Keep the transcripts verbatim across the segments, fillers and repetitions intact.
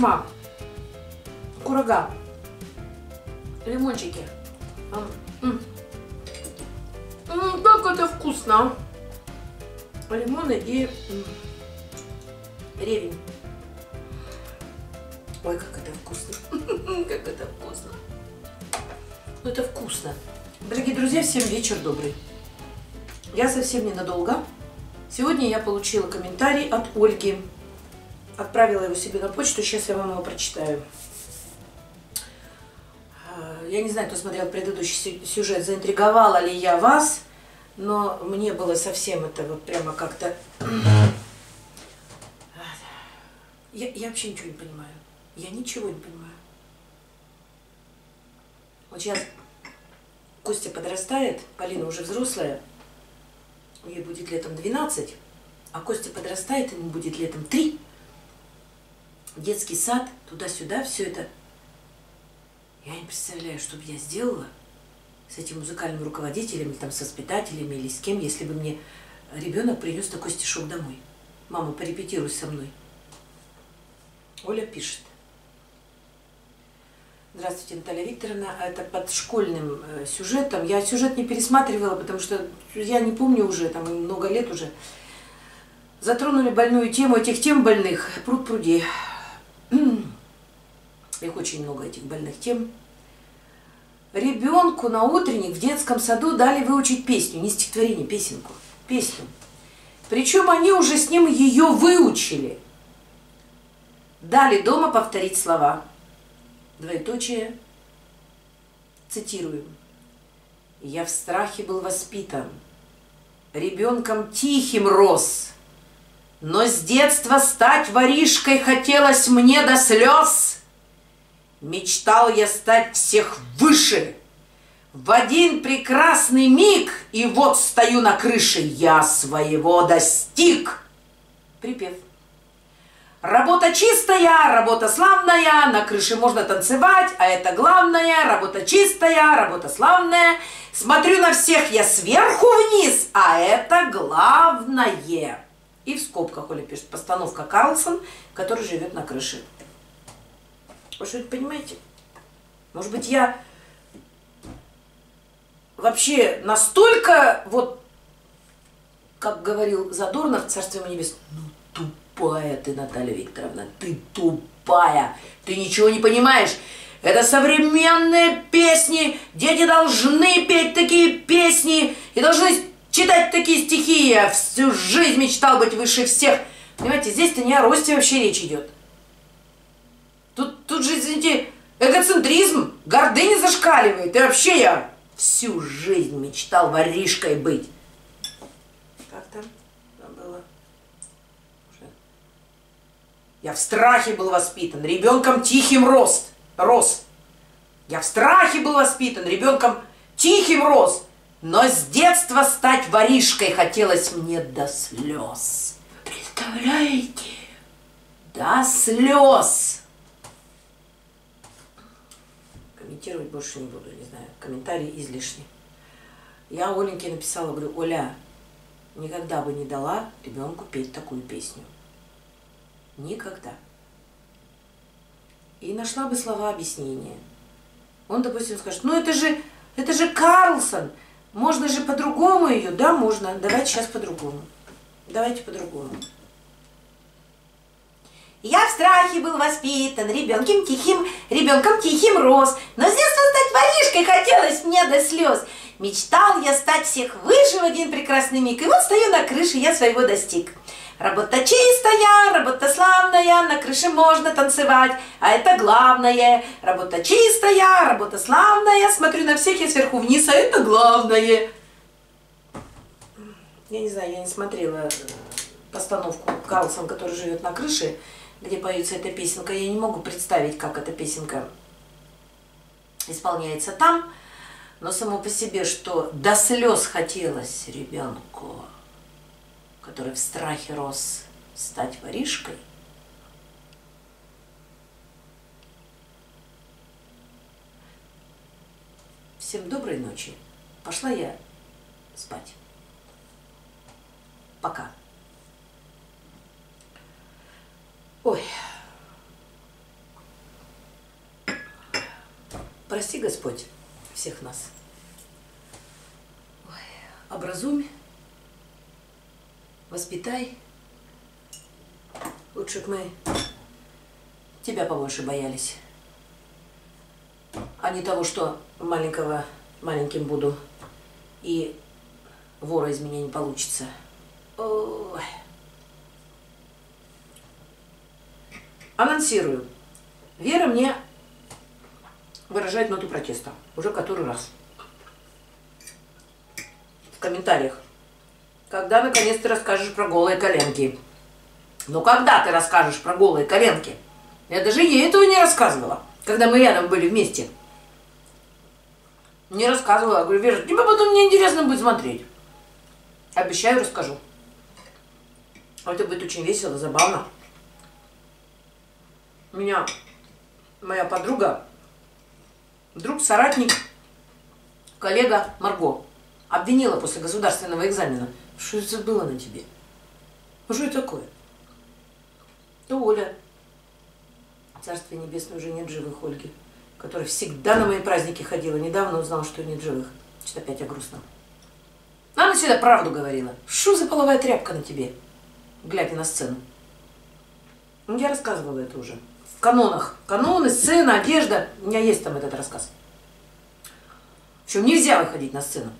хурма, курага, лимончики. М-м-м, как это вкусно! Лимоны и ревень. Ой, как это вкусно! Как это вкусно! Ну это вкусно! Дорогие друзья, всем вечер добрый! Я совсем ненадолго. Сегодня я получила комментарий от Ольги. Отправила его себе на почту, сейчас я вам его прочитаю. Я не знаю, кто смотрел предыдущий сюжет, заинтриговала ли я вас, но мне было совсем это вот прямо как-то... Я, я вообще ничего не понимаю. Я ничего не понимаю. Вот сейчас Костя подрастает, Полина уже взрослая, ей будет летом двенадцать, а Костя подрастает, ему будет летом три. Детский сад, туда-сюда, все это. Я не представляю, что бы я сделала с этим музыкальным руководителем, там, с воспитателями или с кем, если бы мне ребенок принес такой стишок домой. Мама, порепетируй со мной. Оля пишет. Здравствуйте, Наталья Викторовна. Это под школьным сюжетом. Я сюжет не пересматривала, потому что я не помню уже, там много лет уже. Затронули больную тему, этих тем больных пруд-пруди. Их очень много, этих больных тем. Ребенку на утренник в детском саду дали выучить песню, не стихотворение, песенку, песню. Причем они уже с ним ее выучили. Дали дома повторить слова. Двоеточие. Цитирую. Я в страхе был воспитан. Ребенком тихим рос. Но с детства стать воришкой хотелось мне до слез. Мечтал я стать всех выше. В один прекрасный миг, и вот стою на крыше, я своего достиг. Припев. Работа чистая, работа славная, на крыше можно танцевать, а это главное. Работа чистая, работа славная, смотрю на всех я сверху вниз, а это главное. И в скобках Оля пишет, постановка Карлсон, который живет на крыше. Вы что-нибудь понимаете? Может быть, я вообще настолько, вот, как говорил Задорнов, царство ему небесное, ну тупая ты, Наталья Викторовна, ты тупая, ты ничего не понимаешь. Это современные песни, дети должны петь такие песни и должны читать такие стихи. Я всю жизнь мечтал быть выше всех. Понимаете, здесь-то не о росте вообще речь идет. Тут, тут же, извините, эгоцентризм, гордыня зашкаливает. И вообще я всю жизнь мечтал воришкой быть. Как там было? Уже. Я в страхе был воспитан, ребенком тихим рос. Рос. Я в страхе был воспитан, ребенком тихим рос. Но с детства стать воришкой хотелось мне до слез. Представляете? До слез. Комментировать больше не буду, не знаю, комментарии излишни. Я Оленьке написала, говорю, Оля, никогда бы не дала ребенку петь такую песню. Никогда. И нашла бы слова объяснения. Он, допустим, скажет, ну это же, это же Карлсон, можно же по-другому ее, да, можно, давайте сейчас по-другому. Давайте по-другому. Я в страхе был воспитан, ребенком тихим, ребенком тихим рос. Но с детства стать воришкой хотелось мне до слез. Мечтал я стать всех выше в один прекрасный миг. И вот стою на крыше, я своего достиг. Работа чистая, работа славная, на крыше можно танцевать, а это главное. Работа чистая, работа славная, смотрю на всех я сверху вниз, а это главное. Я не знаю, я не смотрела постановку Карлсон, который живет на крыше, где поется эта песенка. Я не могу представить, как эта песенка исполняется там, но само по себе, что до слез хотелось ребенку, который в страхе рос, стать воришкой. Всем доброй ночи. Пошла я спать. Пока. Ой. Прости, Господь, всех нас. Ой, образумь, воспитай. Лучше бы мы тебя побольше боялись, а не того, что маленького маленьким буду, и вора из меня не получится. Ой. Анонсирую. Вера мне выражает ноту протеста уже который раз. В комментариях. Когда наконец ты расскажешь про голые коленки? Ну когда ты расскажешь про голые коленки? Я даже ей этого не рассказывала, когда мы рядом были вместе. Не рассказывала. Я говорю, Вера, тебе потом неинтересно будет смотреть. Обещаю, расскажу. Это будет очень весело, забавно. Меня моя подруга, друг, соратник, коллега Марго обвинила после государственного экзамена. Что это было на тебе? Ну что это такое? Да Оля. Царствие небесное, уже нет живых Ольги, которая всегда на мои праздники ходила. Недавно узнала, что нет живых. Что-то опять я грустно. Она всегда правду говорила. Что за половая тряпка на тебе? Глядя на сцену. Ну, я рассказывала это уже. В канонах. Каноны, сцена, одежда. У меня есть там этот рассказ. В общем, нельзя выходить на сцену.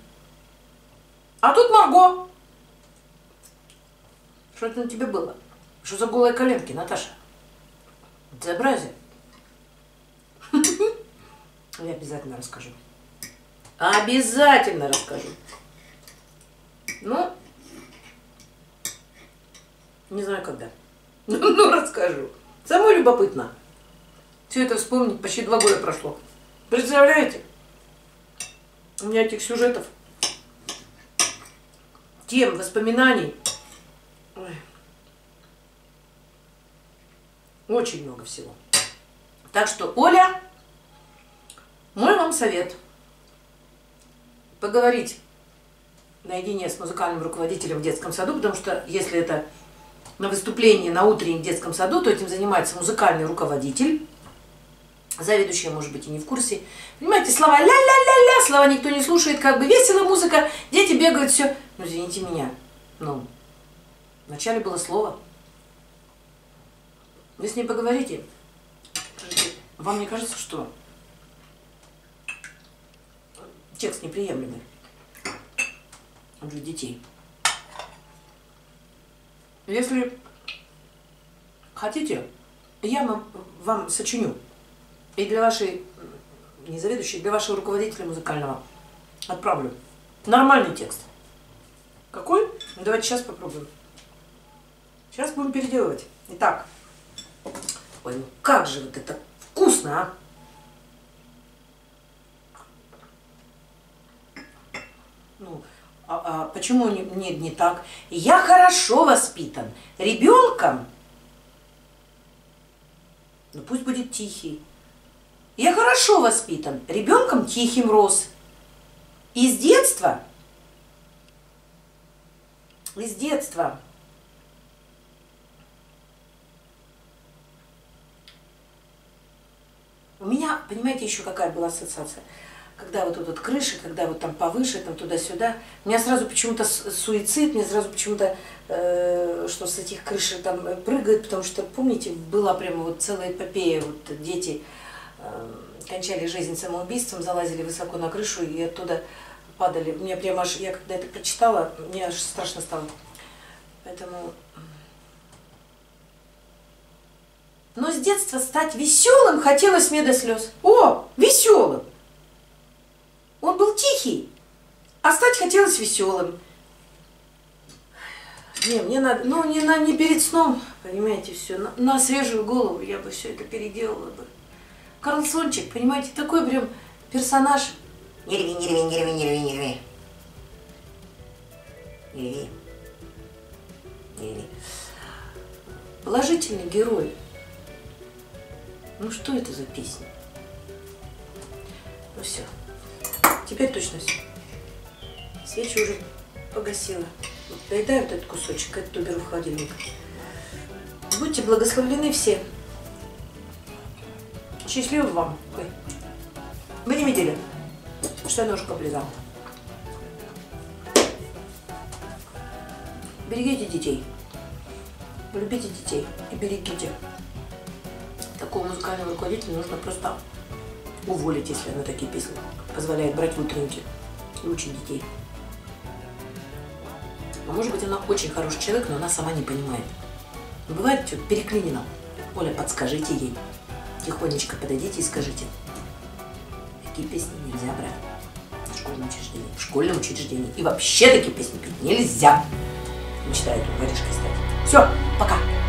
А тут Марго. Что это на тебе было? Что за голые коленки, Наташа? Безобразие. Я обязательно расскажу. Обязательно расскажу. Ну, не знаю когда. Ну, расскажу. Самой любопытно. Все это вспомнить, почти два года прошло. Представляете? У меня этих сюжетов, тем, воспоминаний. Ой. Очень много всего. Так что, Оля, мой вам совет. Поговорить наедине с музыкальным руководителем в детском саду, потому что если это на выступлении на утреннем в детском саду, то этим занимается музыкальный руководитель. Заведующая, может быть, и не в курсе. Понимаете, слова ля-ля-ля-ля, слова никто не слушает, как бы весело музыка, дети бегают, все. Ну, извините меня, ну, вначале было слово. Вы с ней поговорите. Вам не кажется, что текст неприемлемый для детей? Если хотите, я вам сочиню. И для вашей, не заведующей, для вашего руководителя музыкального отправлю. Нормальный текст. Какой? Давайте сейчас попробуем. Сейчас будем переделывать. Итак. Ой, ну как же вот это вкусно, а! Ну, а, а почему не, не, не так? Я хорошо воспитан. Ребенком, ну пусть будет тихий. Я хорошо воспитан. Ребенком тихим рос. Из детства, из детства. У меня, понимаете, еще какая была ассоциация? Когда вот тут вот крыша, когда вот там повыше, там туда-сюда. У меня сразу почему-то суицид, мне сразу почему-то, э, что с этих крыш там прыгает, потому что, помните, была прямо вот целая эпопея, вот дети э, кончали жизнь самоубийством, залазили высоко на крышу и оттуда падали. Мне прямо аж, я когда это прочитала, мне аж страшно стало. Поэтому... Но с детства стать веселым хотелось мне до слез. О, веселым! Он был тихий, а стать хотелось веселым. Не, мне надо, ну не, на, не перед сном, понимаете, все, на, на свежую голову я бы все это переделала бы. Карлсончик, понимаете, такой прям персонаж. Не рви, не рви, не рви, не рви, не рви. Не рви. Не рви. Положительный герой. Ну что это за песня? Ну все. Теперь точно все. Свечи уже погасила. Доедаю вот этот кусочек, этот уберу в холодильник. Будьте благословлены все. Счастливы вам. Ой. Вы не видели, что я ножку облизала. Берегите детей. Любите детей и берегите. Такого музыкального руководителя нужно просто уволить, если она такие песни позволяет брать в утренники и учить детей. А может быть, она очень хороший человек, но она сама не понимает. Но бывает, что переклинено. Оля, подскажите ей. Тихонечко подойдите и скажите. Такие песни нельзя брать в школьном учреждении. В школьном учреждении. И вообще такие песни петь нельзя. Мечтает у воришки стать. Все, пока.